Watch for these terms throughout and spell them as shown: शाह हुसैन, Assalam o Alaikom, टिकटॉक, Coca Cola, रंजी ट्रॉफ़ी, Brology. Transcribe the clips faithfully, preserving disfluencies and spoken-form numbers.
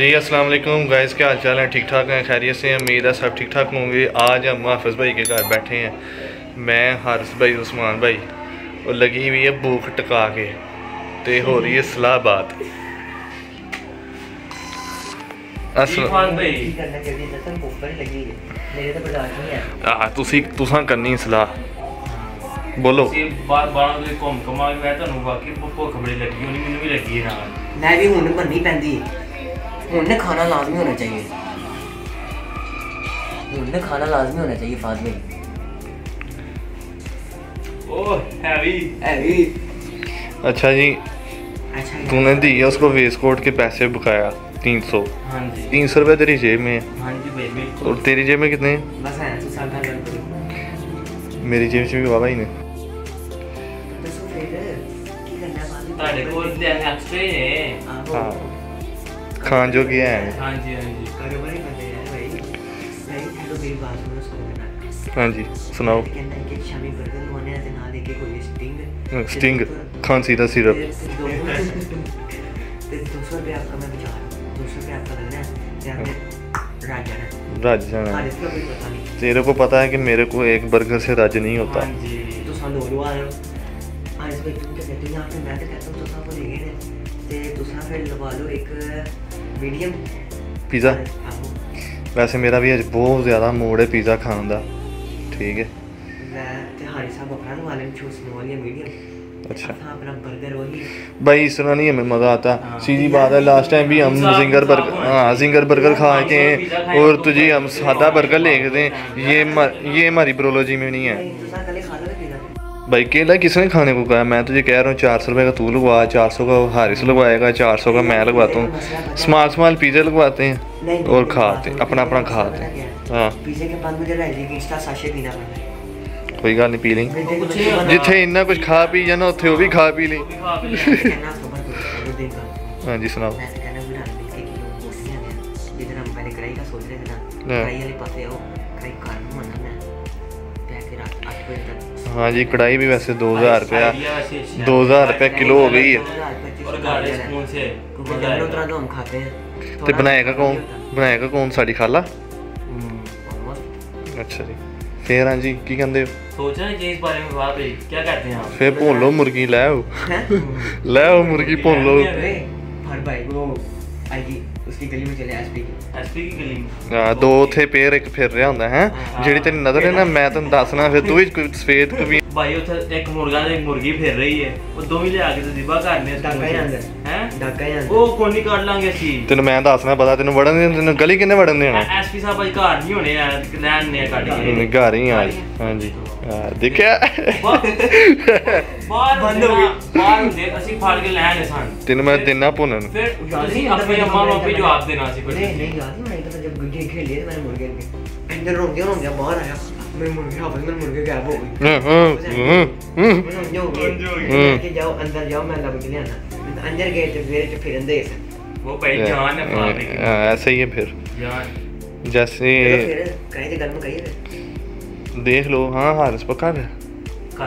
जी अस्सलाम वालेकुम गाइस, क्या हाल चाल है? ठीक ठाक हैं, खैरियत से हैं? उम्मीद है सब ठीक ठाक होंगे। आज हम हाफिज़ भाई के घर बैठे हैं, मैं, हारिस भाई, उस्मान भाई, और लगी हुई है भूख टका के, तो हो रही है सलाह बात। तुसा करनी सलाह, बोलो। मैं भी हूं बननी पैंदी, उन्हें खाना लाजमी होना चाहिए, उन्हें खाना लाजमी होना चाहिए। फादमी ओह हैवी हैवी। अच्छा जी, अच्छा तूने दिया उसको वेस्टकोट के पैसे बकाया तीन सौ। हाँ जी, तीन सौ रुपये तेरी जेब में है। हाँ जी भाई, और तेरी जेब में कितने? बस है तू साल का। मेरी जेब से भी बाबा ही ने खान जो किया है। हाँ जी हाँ जी, कारोबारी बंदे हैं भाई। भाई हेलो मेरी बात सुनो, सुनो। हाँ जी सुनाओ। एक शामी बर्गर लोने आते ना लेके कोई स्टिंग स्टिंग खान सीधा सिरप। दो सौ रुपये आपका, मैं बचा दो सौ रुपये आपका लगना है। राजा राजा तेरे को पता है कि मेरे को एक बर्गर से राजा नहीं होता। हाँ जी, तो सालों लुआ रहे हो। हाँ इस भाई तुम क्या कहते हो? यहाँ पे मैं तो कहता हूँ तो साफ़ बोलेंगे ना, ते दूसरा फिर लगा लो एक मीडियम पिज़्ज़ा। वैसे मेरा भी आज बहुत ज़्यादा मूड है पिज़्ज़ा खाने का, ठीक है? मैं ते हारी साहब अपना तो वाले में चूस नॉर्मल या मीडियम। अच्छा हाँ, अपना बर्गर वही भाई, इस तरह नहीं हमें मज़ा आता। सीधी बात है, लास्ट टाइम भी हम जिंगर बर्गर, हाँ जिंगर बर्गर खा के और तुझे हम सादा बर्गर ले गए थे। ये ये हमारी ब्रोलॉजी में नहीं है भाई। केला किसने खाने को कहा? मैं तुझे कह रहा हूँ चार सौ रुपये का तू लगवा, चार सौ का हारिस लगवाएगा, चार सौ का मैं लगवाता हूँ। स्माल स्माल पिज़्ज़ा लगवाते हैं और खाते हैं, अपना अपना खाते हैं। हाँ कोई गल नहीं, पी लें जिथे इन्ना कुछ खा पी जाना उत्थे वो भी खा पी लें। हाँ जी सुनाओ। हाँ जी, कढ़ाई भी वैसे दो हज़ार रुपया दो हज़ार रुपया किलो हो गई है। तो बनाएगा कौन? बनाएगा कौन? साड़ी खाला। अच्छा जी, फिर हाँ जी की कहते हो? फिर भुन लो मुर्गी, लै लै मुर्गी भुन लो। उसकी गली में चले, एसपी की एसपी की गली में। हां दो थे पेयर एक फिर रहा हुंदा है जेडी तेरी नजर है ना, मैं तन्नू दसना फिर तू भी कोई सफेद को भी भाई। उथे एक मुर्गा ते एक मुर्गी फिर रही है, वो दोवीं ले आके जिबा करने डाका जांदे हैं, डाका जांदे ओ कोनी काट लांगे सी। तन्नू मैं दसना पता, तन्नू वड़न तन्नू गली किने वड़न देना। एसपी साहब आज घर नहीं होने यार, लैन ने काट के घर ही आज। हां जी देखिया बाहर बंद हो गई, बाहर हुंदे असि फाड़ के लैन सन। तन्नू मैं देना भुनन फिर दादी अपनी अम्मा नो भी जवाब देना सी। पर नहीं नहीं याद नहीं, तो जब गुड्डी खेली है मैंने मुर्गे के अंदर रोक दिया, रोक दिया बाहर आया मैं मुर्गा, अब मैं मुर्गे गायब हो गई। हां हां जो के जाओ अंदर जाओ, मैं लग के आना अंदर गए तो फिर फिर अंदर से वो पहचान है पापी। हां ऐसे ही है फिर यार, जैसे फिर कहीं के घर में कहीं देख लो। हां हारिस पक्का है, कर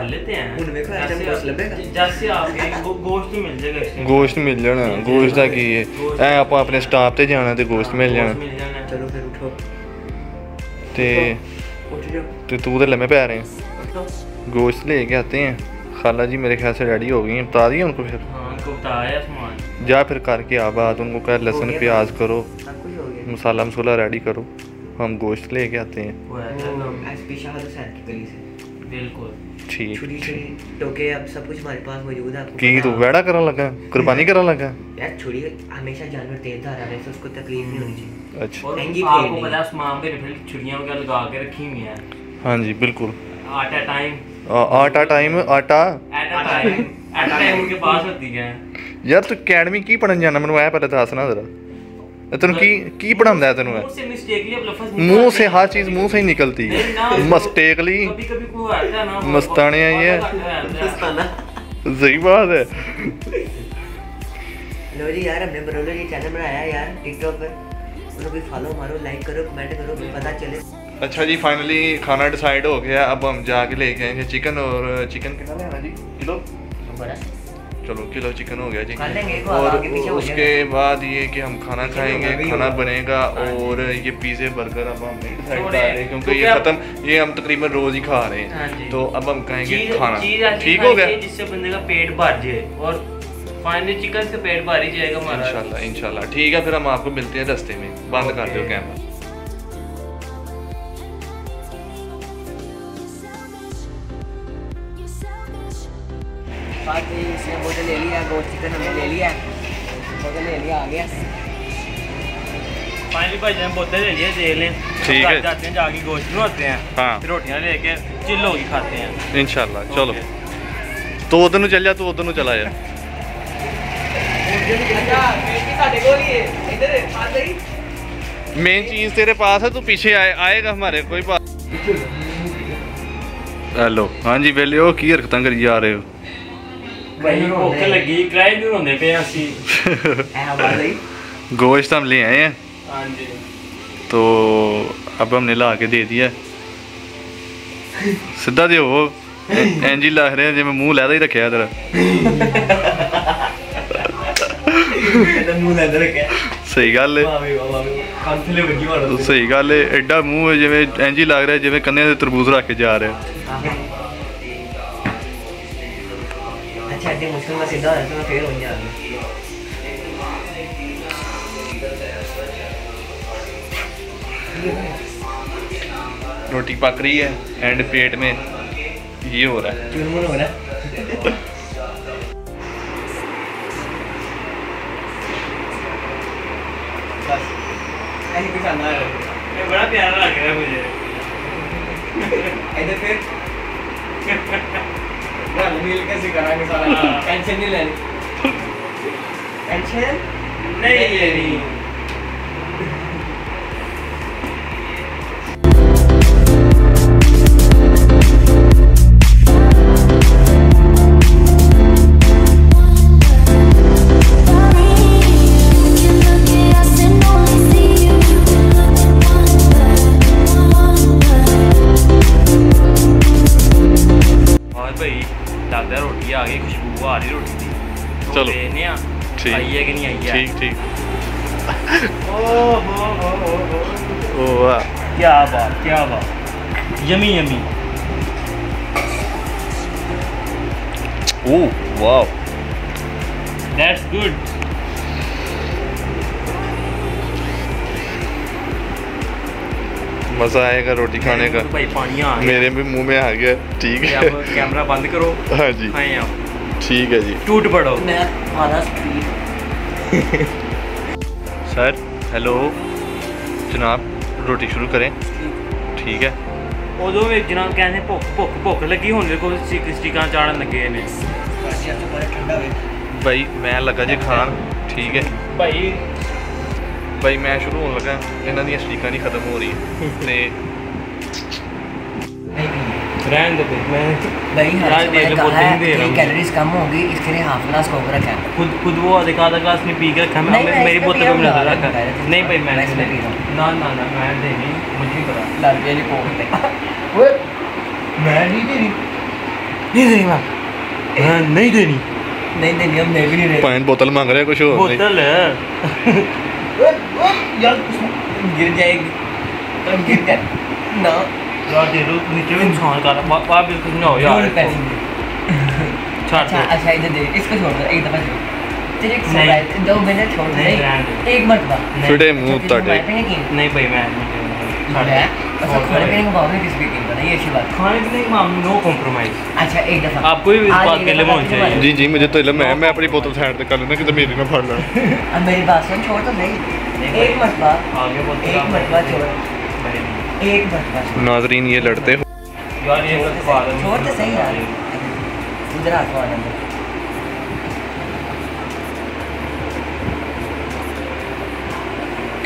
लेते हैं उन में का गोश्त लगेगा। जैसे आपके को गोश्त मिल जाएगा, गोश्त मिल जाना। गोश्त का की है ऐ आप अपने स्टाफ पे जाना ते गोश्त मिल जाना। चलो फिर उठो ते उठ जाओ, ते तू तो लम्बे पै रहे हैं। गोश्त लेके आते हैं। खाला जी मेरे ख्याल से रेडी हो गई हैं, बता दिया उनको फिर? हां उनको बताया सामान जा फिर करके आ बात, उनको कह लहसुन प्याज करो, सब कुछ हो गया, मसाला मसाला रेडी करो, हम गोश्त लेके आते हैं। वो एसपी शाह हुसैन की गली से बिल्कुल ठीक। छोटी छोटी टोके अब सब कुछ हमारे पास मौजूद है। आपको की तू वेड़ा करने लगा, कुर्बानी करने लगा यार? छोड़ी हमेशा जानवर तेजधार है, वैसे उसको तकलीफ नहीं होनी चाहिए। अच्छा और आपको पता है सामान पे रिफिल छुरियां वगैरह लगा के रखी हुई हैं। हां जी बिल्कुल, आटा टाइम आटा टाइम आटा आटा टाइम आटा टाइम उनके पास होती है। यार तू एकेडमी की पढ़न जाना? मेनू ऐ पहले दसना जरा, तनु की की पढ़ांदा है? तनु मुंह से हर चीज मुंह से ही निकलती है, मिस्टेकली मस्ताने आई है। सही बात है। लो जी यार, हमने ब्रोलॉजी चैनल बनाया यार टिकटॉक पर, उसको भी फॉलो मारो, लाइक करो, कमेंट करो, पता चले। अच्छा जी फाइनली खाना डिसाइड हो गया, अब हम जाके लेके आएंगे चिकन। और चिकन कितना लेना जी? किलो चलो किलो चिकन हो गया जी। और उसके बाद ये कि हम खाना खाएंगे, खाना बनेगा और ये पिज़्ज़े बर्गर अब हम एक साइड डाल रहे हैं क्योंकि ये खत्म, ये हम तकरीबन रोज ही खा रहे हैं। तो अब हम खाएंगे खाना, ठीक हो गया, जिससे बंदे का पेट भर जाए और फाइनली चिकन से पेट भर ही जाएगा हमारा इंशाल्लाह इंशाल्लाह। ठीक है, फिर हम आपको मिलते हैं रास्ते में। बंद कर दो कैमरा। बाकी इसने बोतल ले लिया, गोश्त चिकन हमने ले लिया, बोतल ले लिया, आ गया फाइनली भाई जान बोतल ले लिया, दे लें ठीक है, जाते हैं जाके गोश्त बनवाते हैं, हाँ फिर रोटियां लेके चिल्लो की खाते हैं इंशाल्लाह। चलो तो उधर चल जा, तू उधर नु चला जा, मेन चीज तेरे पास है, तू पीछे आए आएगा हमारे कोई बात। हेलो हाँ जी वेले हो, की हरकतां करी जा रहे हो लगी पे गोश्त हम ले आए हैं तो अब हमने ला के दे दिया सीधा दे वो एंजी ला रहे हैं, जिम्मे मुँह लैदा ही रखे तेरा सही गल है, सही गल है, एडा मूँह जिम्मे एंजी लग रहा है जिम्मे कन्ने से तरबूज रख के जा रहा है। रोटी पक रही है एंड पेट में ये हो रहा है बड़ा प्यारा लग रहा है मुझे इधर फिर कैसे कराएंगे सारा, टेंशन नहीं लेनी, टेंशन नहीं लेनी। चलो ठीक आई है कि नहीं आई है, ठीक ठीक। ओह हो हो हो हो वाह क्या बात क्या बात, yummy yummy. Oh wow that's good. मज़ा आएगा रोटी खाने का भाई, पानी आ गया मेरे भी मुंह में आ गया। ठीक है अब कैमरा बंद करो। हाँ जी हाँ आप ठीक है जी, टूट पड़ो मैं सर। हेलो जनाब रोटी शुरू करें। ठीक है उदो एक जनाब कहने भुख भुख भुख लगी हूँ स्टिकां चाड़न लगे ने भाई, मैं लगा जी खान। ठीक है भाई भाई मैं शुरू होने लगा, इन्हां दी स्टिकां नहीं खत्म हो रही ते ब्रांड पे मैं नहीं हराज दे के बोलते हैं ये कैलोरीज कम होगी, इसके लिए हाफ ग्लास कोक रखा है, खुद खुद वो आधा आधा ग्लास में पी के रखा है, मेरी बोतल में नहीं रखा नहीं भाई मैं नहीं पी रहा, ना ना ना मैं दे नहीं मुझे पता लाल वाली कोक ले ओए मैं नहीं दे रही नहीं दे रही मैं हां नहीं देनी नहीं देनी हम नहीं भी नहीं पानी बोतल मांग रहे हैं कुछ और बोतल यार गिर जाएगी तब गिर जाए ना यार दे दो नीचे में इंसान का पापा बिल्कुल ना हो यार अच्छा अच्छा इधर दे इसको छोड़ दो एक दफा तेरे को राइट दो मैंने छोड़ नहीं एक मरतबा छोड़े मुंह तट नहीं भाई मैं छोड़े अच्छा खाने पीने के मामले किस भी की बना ये अच्छी बात, खाने पीने के मामले नो कॉम्प्रोमाइज। अच्छा एक दफा आपको भी इस बात के इल्म होना चाहिए। जी जी मुझे तो इल्म है, मैं अपनी बोतल साइड पे कर लेना कि मेरी ना फाड़ लेना। अब मेरी बात सुन, छोड़ तो नहीं एक मरतबा आगे बोल एक मरतबा छोड़ एक बार नाज़रीन ये लड़ते हो यार ये छोड़ तो सही यार उधर आ जाओ अंदर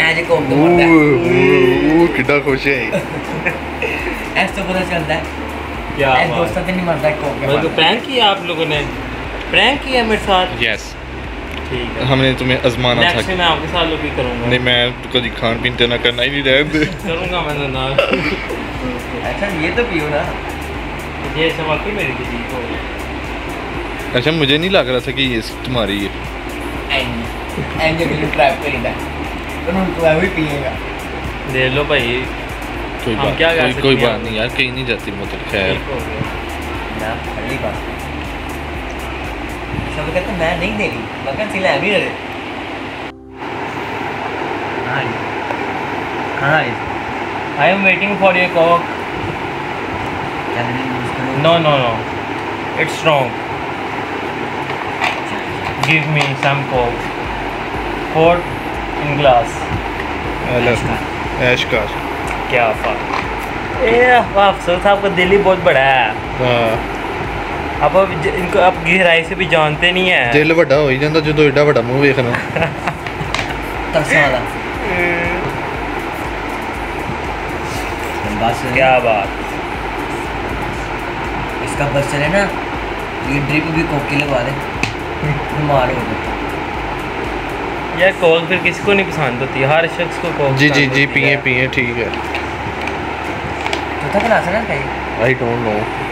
आज को वो वो कितना खुश है ऐसा पता चलता है क्या मैं दोस्तों से नहीं मरता को मतलब प्रैंक किया आप लोगों ने, प्रैंक किया मेरे साथ। यस ठीक है हमने तुम्हें आजमाना था, नेक्स्ट मैं आपके साथ लोगी करूंगा। नहीं मैं कभी खान पीन तो ना करना ही नहीं रहने करूंगा मैं ना अच्छा ये तो पियो ना ये सवाल की मेरी थी। अच्छा मुझे नहीं लग रहा था कि ये तुम्हारी है। एंड एंड ट्रैप करेगा तो दे लो भाई, कोई बात क्या कोई, कोई बात नहीं यार, कहीं नहीं जाती मतलब खैर ना खाली बात सब कहते मैं नहीं दे रही मगर सिला भी रहे हां I am waiting for your coke. No no no it's wrong, give me some coke, poured in glass. ऐशकार क्या बात ये अफसर साहब का दिल ही बहुत बड़ा है। आप इनको आप गहराई से भी जानते नहीं है। दिल बड़ा हो ही जाता जो एडा बड़ा मुंह देखना तरसाला बस क्या बात इसका बस चले ना ये ड्रिप भी कोक की लगा दे मार यार। कोक फिर किसको नहीं पसंद होती, हर शख्स को कोक जी जी जी पिए पिए ठीक है। तो था ना आई डोंट नो